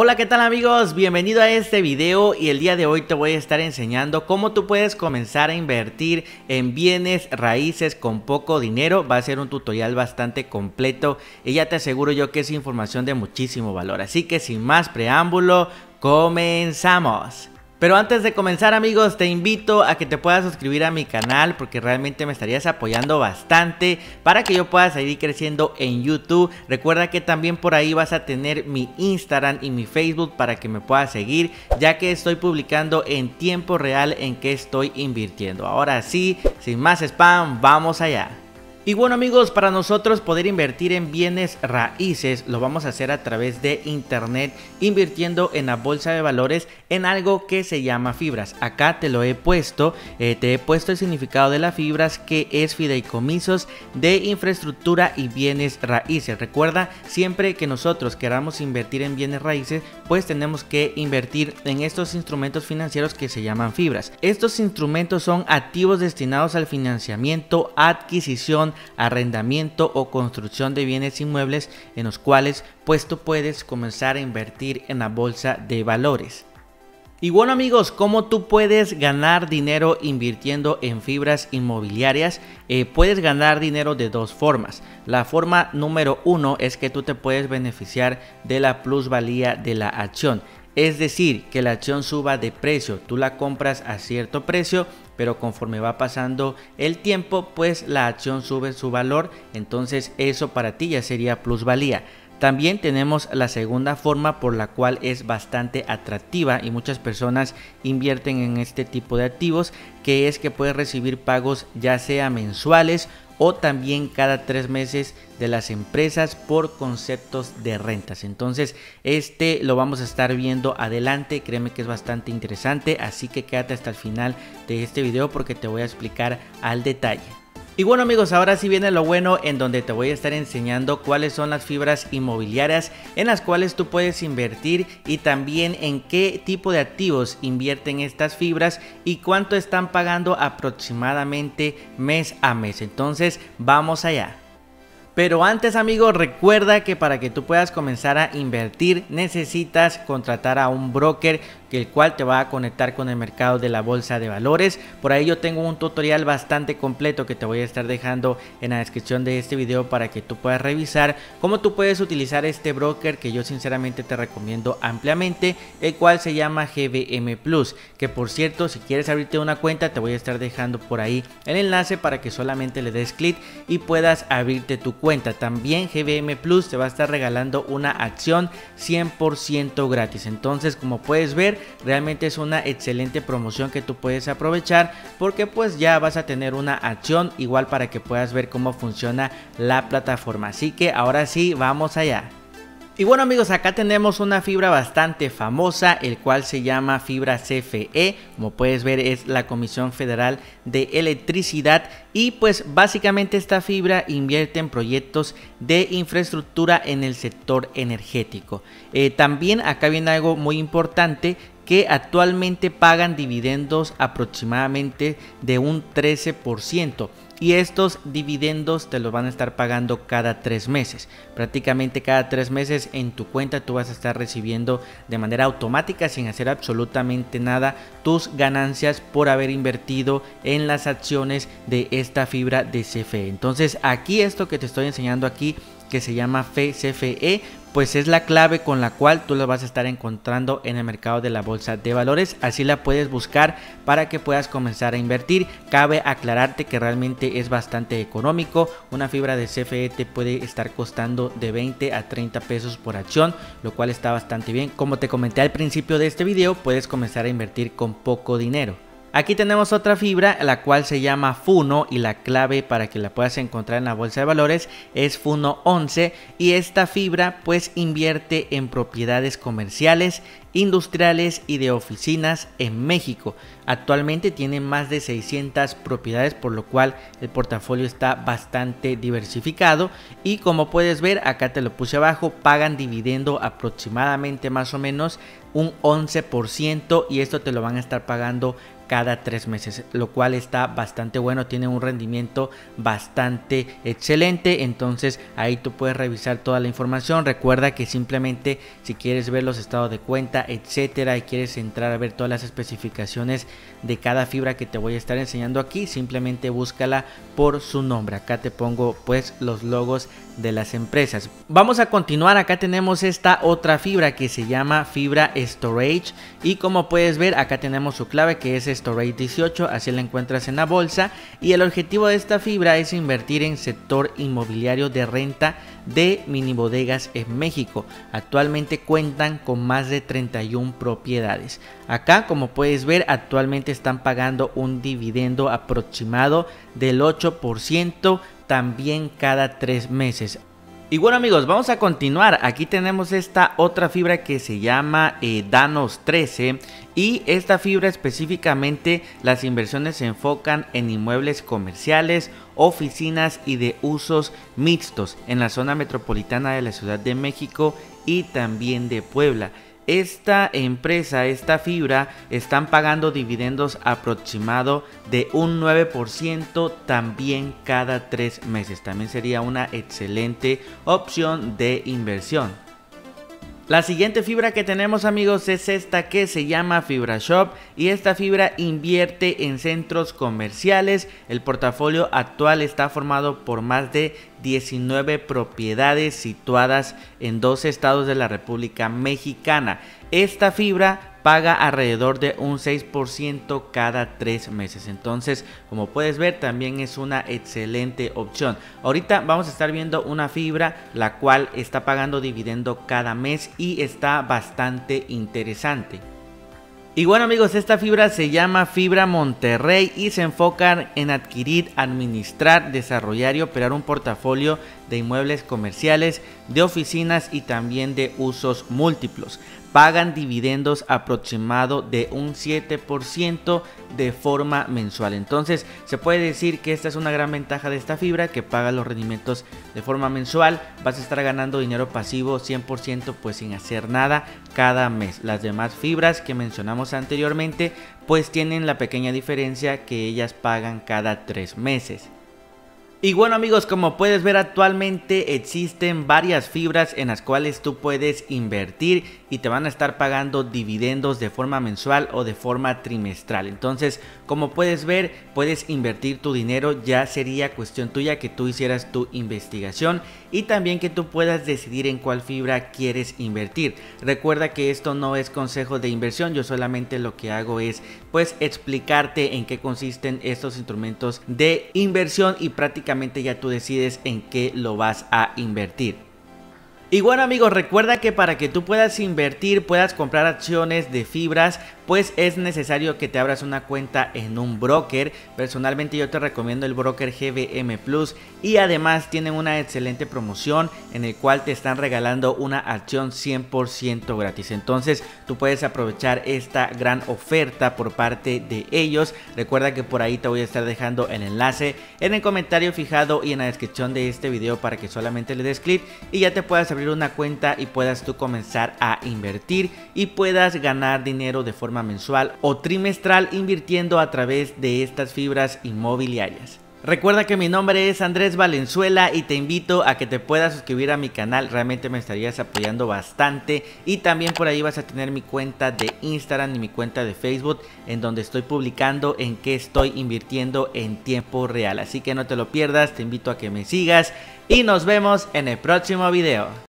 Hola, ¿qué tal amigos? Bienvenido a este video y el día de hoy te voy a estar enseñando cómo tú puedes comenzar a invertir en bienes raíces con poco dinero. Va a ser un tutorial bastante completo y ya te aseguro yo que es información de muchísimo valor. Así que sin más preámbulo, comenzamos. Pero antes de comenzar amigos, te invito a que te puedas suscribir a mi canal porque realmente me estarías apoyando bastante para que yo pueda seguir creciendo en YouTube. Recuerda que también por ahí vas a tener mi Instagram y mi Facebook para que me puedas seguir, ya que estoy publicando en tiempo real en qué estoy invirtiendo. Ahora sí, sin más spam, vamos allá. Y bueno amigos, para nosotros poder invertir en bienes raíces lo vamos a hacer a través de internet, invirtiendo en la bolsa de valores en algo que se llama fibras. Acá te lo he puesto, el significado de las fibras, que es fideicomisos de infraestructura y bienes raíces. Recuerda, siempre que nosotros queramos invertir en bienes raíces, pues tenemos que invertir en estos instrumentos financieros que se llaman fibras. Estos instrumentos son activos destinados al financiamiento, adquisición, arrendamiento o construcción de bienes inmuebles, en los cuales pues tú puedes comenzar a invertir en la bolsa de valores. Y bueno amigos, ¿cómo tú puedes ganar dinero invirtiendo en fibras inmobiliarias? Puedes ganar dinero de dos formas. La forma número uno es que tú te puedes beneficiar de la plusvalía de la acción. Es decir, que la acción suba de precio. Tú la compras a cierto precio, pero conforme va pasando el tiempo, pues la acción sube su valor. Entonces eso para ti ya sería plusvalía. También tenemos la segunda forma, por la cual es bastante atractiva y muchas personas invierten en este tipo de activos, que es que puedes recibir pagos ya sea mensuales o también cada 3 meses de las empresas por conceptos de rentas. Entonces este lo vamos a estar viendo adelante, créeme que es bastante interesante, así que quédate hasta el final de este video porque te voy a explicar al detalle. Y bueno amigos, ahora sí viene lo bueno, en donde te voy a estar enseñando cuáles son las fibras inmobiliarias en las cuales tú puedes invertir, y también en qué tipo de activos invierten estas fibras y cuánto están pagando aproximadamente mes a mes. Entonces vamos allá. Pero antes amigos, recuerda que para que tú puedas comenzar a invertir necesitas contratar a un broker, el cual te va a conectar con el mercado de la bolsa de valores. Por ahí yo tengo un tutorial bastante completo que te voy a estar dejando en la descripción de este video para que tú puedas revisar cómo tú puedes utilizar este broker, que yo sinceramente te recomiendo ampliamente, el cual se llama GBM Plus, que por cierto, si quieres abrirte una cuenta te voy a estar dejando por ahí el enlace para que solamente le des clic y puedas abrirte tu cuenta. También GBM Plus te va a estar regalando una acción 100% gratis. Entonces, como puedes ver, realmente es una excelente promoción que tú puedes aprovechar, porque pues ya vas a tener una acción igual para que puedas ver cómo funciona la plataforma. Así que ahora sí, vamos allá. Y bueno amigos, acá tenemos una fibra bastante famosa, el cual se llama Fibra CFE. Como puedes ver, es la Comisión Federal de Electricidad, y pues básicamente esta fibra invierte en proyectos de infraestructura en el sector energético. También acá viene algo muy importante, que actualmente pagan dividendos aproximadamente de un 13%. Y estos dividendos te los van a estar pagando cada 3 meses. Prácticamente cada 3 meses en tu cuenta tú vas a estar recibiendo de manera automática, sin hacer absolutamente nada, tus ganancias por haber invertido en las acciones de esta fibra de CFE. Entonces aquí, esto que te estoy enseñando aquí, que se llama FCFE, pues es la clave con la cual tú lo vas a estar encontrando en el mercado de la bolsa de valores. Así la puedes buscar para que puedas comenzar a invertir. Cabe aclararte que realmente es bastante económico. Una fibra de CFE te puede estar costando de 20 a 30 pesos por acción, lo cual está bastante bien. Como te comenté al principio de este video, puedes comenzar a invertir con poco dinero. Aquí tenemos otra fibra, la cual se llama FUNO, y la clave para que la puedas encontrar en la bolsa de valores es FUNO 11, y esta fibra pues invierte en propiedades comerciales industriales y de oficinas en México. Actualmente tiene más de 600 propiedades, por lo cual el portafolio está bastante diversificado. Y como puedes ver, acá te lo puse abajo, pagan dividendo aproximadamente más o menos un 11%, y esto te lo van a estar pagando cada 3 meses, lo cual está bastante bueno, tiene un rendimiento bastante excelente. Entonces ahí tú puedes revisar toda la información. Recuerda que simplemente si quieres ver los estados de cuenta, etcétera, y quieres entrar a ver todas las especificaciones de cada fibra que te voy a estar enseñando aquí, simplemente búscala por su nombre. Acá te pongo pues los logos de las empresas. Vamos a continuar. Acá tenemos esta otra fibra que se llama Fibra Storage, y como puedes ver acá tenemos su clave, que es Storage 18, así la encuentras en la bolsa. Y el objetivo de esta fibra es invertir en sector inmobiliario de renta de mini bodegas en México. Actualmente cuentan con más de 31 propiedades. Acá, como puedes ver, actualmente están pagando un dividendo aproximado del 8%, también cada 3 meses. Y bueno amigos, vamos a continuar. Aquí tenemos esta otra fibra que se llama Danhos 13, y esta fibra específicamente las inversiones se enfocan en inmuebles comerciales, oficinas y de usos mixtos en la zona metropolitana de la Ciudad de México y también de Puebla. Esta empresa, esta fibra, están pagando dividendos aproximado de un 9% también cada 3 meses. También sería una excelente opción de inversión. La siguiente fibra que tenemos amigos es esta que se llama Fibra Shop, y esta fibra invierte en centros comerciales. El portafolio actual está formado por más de 19 propiedades situadas en 12 estados de la República Mexicana. Esta fibra paga alrededor de un 6% cada 3 meses. Entonces, como puedes ver, también es una excelente opción. Ahorita vamos a estar viendo una fibra la cual está pagando dividendo cada mes y está bastante interesante. Y bueno amigos, esta fibra se llama Fibra Monterrey y se enfocan en adquirir, administrar, desarrollar y operar un portafolio de inmuebles comerciales, de oficinas y también de usos múltiplos. Pagan dividendos aproximado de un 7% de forma mensual. Entonces se puede decir que esta es una gran ventaja de esta fibra, que paga los rendimientos de forma mensual. Vas a estar ganando dinero pasivo 100% pues sin hacer nada cada mes. Las demás fibras que mencionamos anteriormente pues tienen la pequeña diferencia que ellas pagan cada 3 meses. Y bueno amigos, como puedes ver actualmente existen varias fibras en las cuales tú puedes invertir y te van a estar pagando dividendos de forma mensual o de forma trimestral. Entonces, como puedes ver, puedes invertir tu dinero. Ya sería cuestión tuya que tú hicieras tu investigación y también que tú puedas decidir en cuál fibra quieres invertir. Recuerda que esto no es consejo de inversión, yo solamente lo que hago es pues explicarte en qué consisten estos instrumentos de inversión y prácticamente ya tú decides en qué lo vas a invertir. Y bueno amigos, recuerda que para que tú puedas invertir, puedas comprar acciones de fibras, pues es necesario que te abras una cuenta en un broker. Personalmente yo te recomiendo el broker GBM Plus, y además tienen una excelente promoción en el cual te están regalando una acción 100% gratis. Entonces tú puedes aprovechar esta gran oferta por parte de ellos. Recuerda que por ahí te voy a estar dejando el enlace en el comentario fijado y en la descripción de este video para que solamente le des clic y ya te puedas abrir una cuenta y puedas tú comenzar a invertir y puedas ganar dinero de forma mensual o trimestral invirtiendo a través de estas fibras inmobiliarias. Recuerda que mi nombre es Andrés Valenzuela y te invito a que te puedas suscribir a mi canal, realmente me estarías apoyando bastante, y también por ahí vas a tener mi cuenta de Instagram y mi cuenta de Facebook en donde estoy publicando en qué estoy invirtiendo en tiempo real, así que no te lo pierdas, te invito a que me sigas y nos vemos en el próximo video.